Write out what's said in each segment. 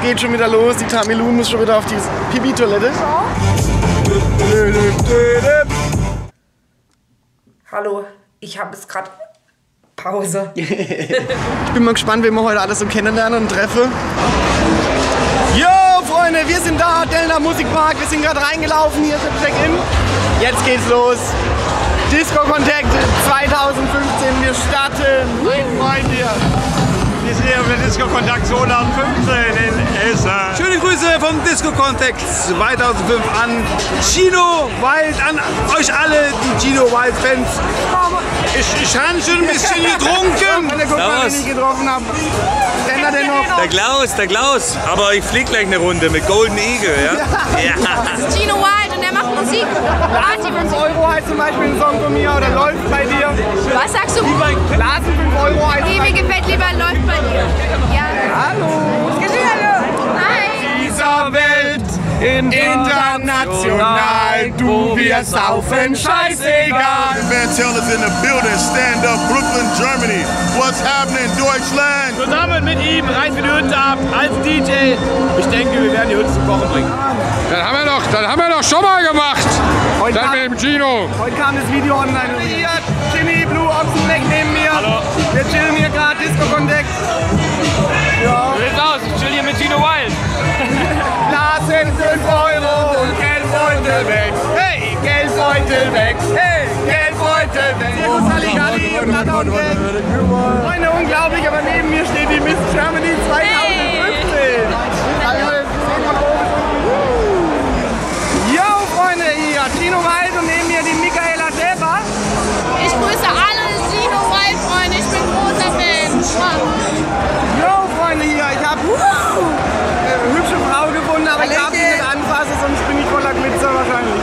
Es geht schon wieder los, die Tamilun muss schon wieder auf die Pipi-Toilette. Hallo, ich habe jetzt gerade Pause. Ich bin mal gespannt, wen wir heute alles so kennenlernen und treffen. Jo, Freunde, wir sind da, Delna Musikpark. Wir sind gerade reingelaufen, hier ist der Check-In. Jetzt geht's los. Discocontact 2015, wir starten. Mein Freund hier. Wir sind hier mit Discocontact 2015 in Essen. Schöne Grüße vom Discocontact 2005 an Gino Wild, an euch alle, die Gino Wild Fans. Ich habe schon ein bisschen getrunken. Wenn ich nicht getroffen habe. Der Klaus. Aber ich fliege gleich eine Runde mit Golden Eagle. Ja? Ja. Das ist Gino Wild und der macht Musik. Party 5 Euro heißt zum Beispiel ein Song von mir oder läuft bei dir. Was sagst du? Blasen 5 Euro heißt. Nee, mir gefällt lieber läuft bei dir. Ja. Hallo. Was geschieht, hallo? Hi. Dieser Welt international, du, wir saufen, scheißegal. Van Til is in the building, stand up, Brooklyn, Germany. What's happening, Deutschland? Zusammen mit ihm reißen wir die Hütte ab als DJ. Ich denke, wir werden die Hütte zum Kochen bringen. Das haben wir doch schon mal gemacht. Heute mit dem Gino. Heute kam das Video online. Hier, Jimmy Blue, Ochsenbeck neben mir. Hallo. Wir chillen hier gerade, Discocontact. Ja. So sieht's aus, ich chill hier mit Gino Wild. Blasen 5 Euro und Geldbeutel weg. Hey, Geldbeutel weg. Hey, Geldbeutel weg. Servus, Halligalli und Blasen weg. Freunde, unglaublich, aber neben mir steht die Miss Germany 2015. Hey. Also, yo, Freunde, hier Gino Wild und neben mir die Michaela Schäfer. Ich grüße alle Gino Wild, Freunde. Ich bin großer Fan. Yo, Freunde, hier, ich hab eine hübsche Frau gefunden, aber ich darf sie nicht anfassen, sonst bin ich voller Glitzer wahrscheinlich.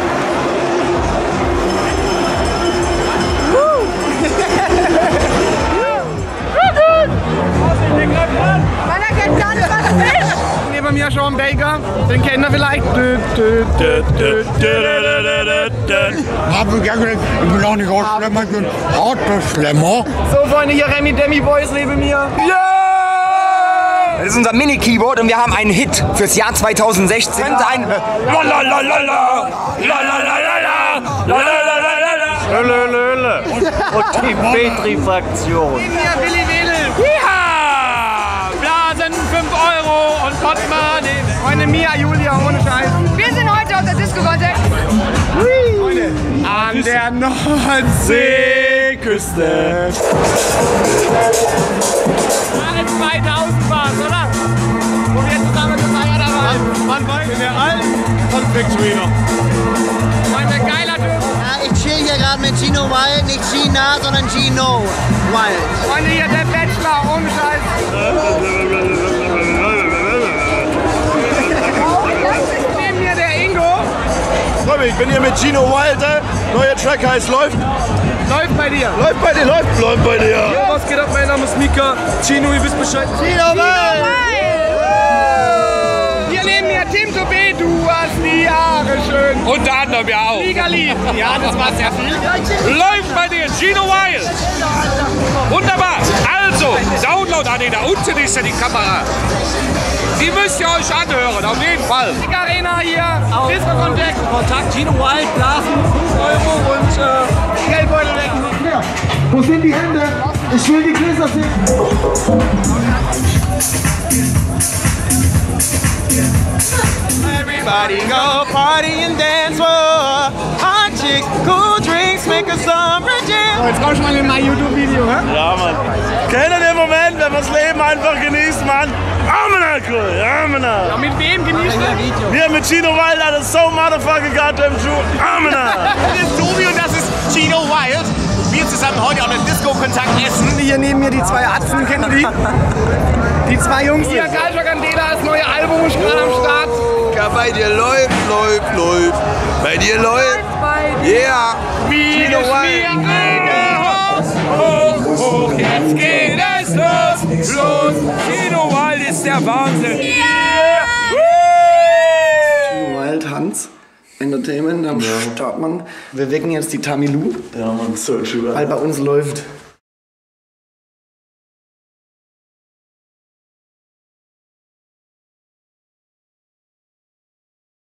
Neben mir Sean Baker, den kennt ihr vielleicht. Ich bin auch nicht Hautschlemmer, ich bin Hautbeschlemmer. So, Freunde, hier Remy Demi Boys neben mir. Das ist unser Mini-Keyboard und wir haben einen Hit fürs Jahr 2016. Könnte ein Lalalala und die Petrifraktion. Blasen 5 Euro und Potmade. Freunde, Mia, Julia, ohne Scheiß. Wir sind heute auf der Discocontact. An der Nordseeküste. 2000 war es, oder? Wo wir zusammen gefeiert haben. Wann war ich? In der alten Konfektion noch. War der geiler Typ. Ja, ich chill hier gerade mit Gino Wild, nicht Gina, sondern Gino Wild. Freunde, hier der Bachelor, ohne Scheiß. Neben mir der Ingo. Freue mich, ich bin hier mit Gino Wild. Neuer Track heißt Läuft. Läuft bei dir! Läuft bei dir! Ja, was geht ab? Mein Name ist Mika. Gino, ihr wisst Bescheid. Gino Wild! Hier neben mir Tim Tobé, du hast die Haare schön. Unter anderem ja auch. Liga-Lied. Ja, das war sehr viel. Läuft bei dir, Gino Wild! Wunderbar! Also, Download an den, da unten ist ja die Kamera. Die müsst ihr euch anhören, auf jeden Fall. Die Arena hier, Discocontact, Gino Wild, Blasen, 5 Euro und Geldbeutel weg. Ja. Wo sind die Hände? Ich will die Gläser sehen. Everybody go party and dance for hot chicks, cool drinks, make a summer jam. Oh, jetzt komm schon mal in mein YouTube-Video, hä? Ja, Mann. Kennt ihr den Moment, wenn man das Leben einfach genießt, Mann? Amena, cool, Amena. Ja, mit wem genießt du? Wir mit Gino Wild, das ist so motherfucking goddamn true. Amena. Das ist Tobi und das ist Gino Wild. Wir zusammen heute auf den Discocontact essen. Hier neben mir die zwei Atzen, kennt ihr die? Die zwei Jungs hier. Kalscher Candela, das neue Album ist gerade am Start. Ja, bei dir läuft. Bei dir läuft. Yeah. Gino Wild. Hoch, jetzt geht es los. Gino Wild ist der Wahnsinn. Gino Wild, Hans. Entertainment, am Startmann. Wir wecken jetzt die Tamilu. Ja, man, so true. Weil bei uns läuft.